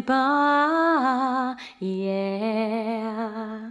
Muhibbah, yeah.